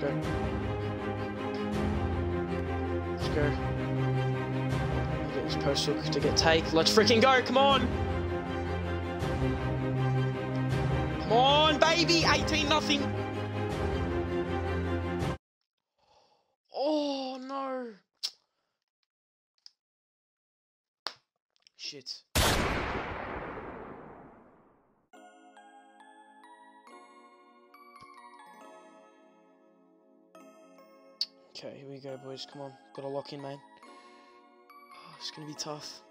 Let's go. Let's go. Get this postal to get take. Let's freaking go. Come on. Come on, baby. 18-0. Oh, no. Shit. Okay, here we go, boys. Come on. Gotta lock in, man. Oh, it's gonna be tough.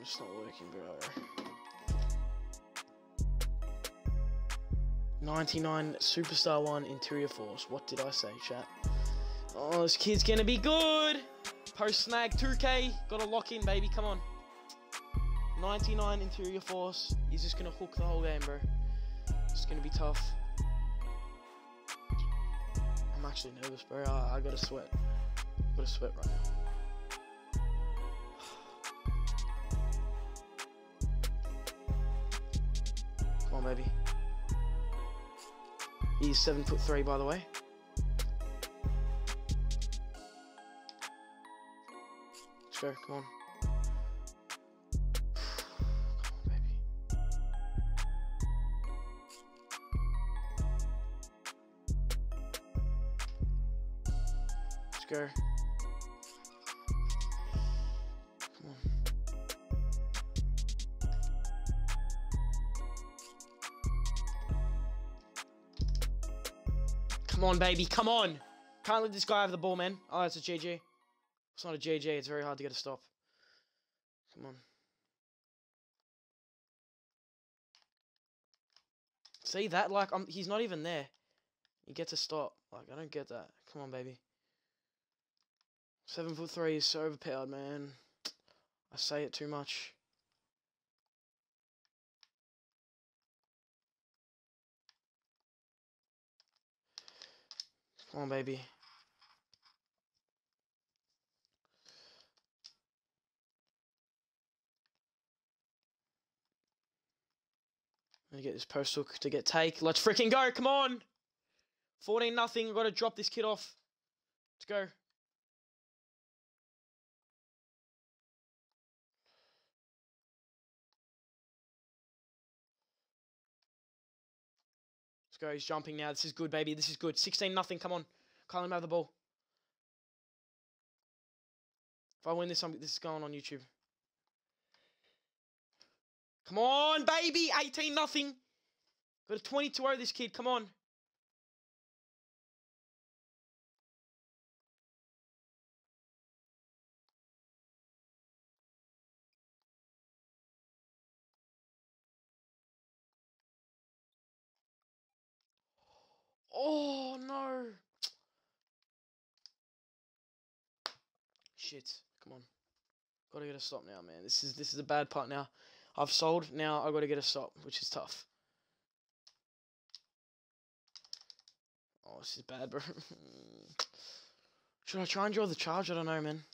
It's not working, bro. 99 Superstar 1 Interior Force. What did I say, chat? Oh, this kid's gonna be good. Post snag 2K. Gotta lock in, baby. Come on. 99 Interior Force. He's just gonna hook the whole game, bro. It's gonna be tough. I'm actually nervous, bro. I gotta sweat. I gotta sweat right now. Come on, baby. He's 7'3", by the way. Let's go. Come on. Come on. Come on, baby. Come on. Can't let this guy have the ball, man. Oh, it's a GG. It's not a GG. It's very hard to get a stop. Come on. See that? Like, he's not even there. He gets a stop. Like, I don't get that. Come on, baby. 7'3" is so overpowered, man. I say it too much. Come on, baby. I'm gonna get this post hook to get take. Let's freaking go! Come on. 14-0. I've got to drop this kid off. Let's go. Let's go, he's jumping now. This is good, baby. This is good. 16-0. Come on. Can't let him have the ball. If I win this, this is going on YouTube. Come on, baby. 18-0. Got a 22-0 this kid. Come on. Oh, no. Shit. Come on. Got to get a stop now, man. This is the bad part now. I've sold. Now I've got to get a stop, which is tough. Oh, this is bad, bro. Should I try and draw the charge? I don't know, man.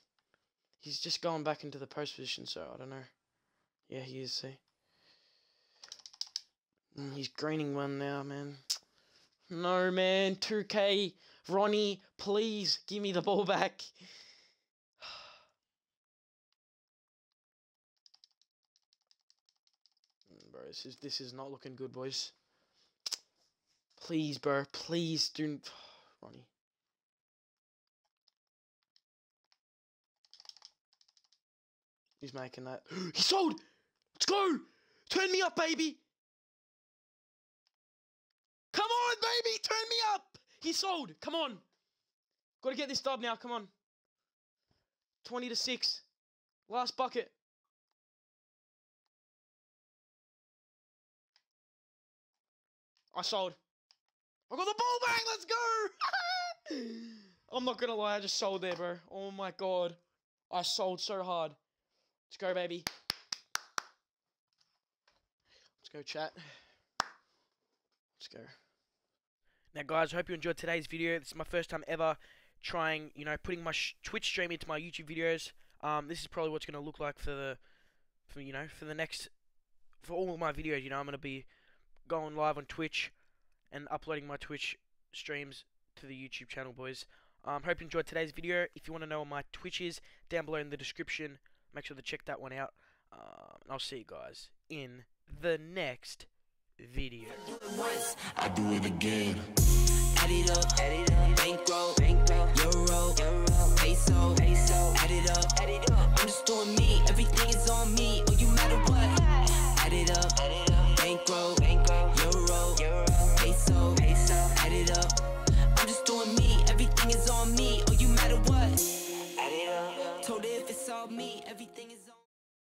He's just going back into the post position, so I don't know. Yeah, he is, see? He's greening one now, man. No, man. 2K. Ronnie, please give me the ball back. Bro, this is not looking good, boys. Please, bro. Please do... Ronnie. He's making that. He sold! Let's go! Turn me up, baby! Come on, baby! Turn me up! He sold! Come on! Gotta get this dub now, come on. 20-6. Last bucket. I sold. I got the ball back! Let's go! I'm not gonna lie, I just sold there, bro. Oh my god. I sold so hard. Let's go, baby. Let's go, chat. Let's go. Now, guys, I hope you enjoyed today's video. This is my first time ever trying, you know, putting my Twitch stream into my YouTube videos. This is probably what's going to look like for the, for all of my videos. You know, I'm going to be going live on Twitch and uploading my Twitch streams to the YouTube channel, boys. Hope you enjoyed today's video. If you want to know what my Twitch is, down below in the description. Make sure to check that one out. And I'll see you guys in the next video. I do it once, I do it again. Add it up, add it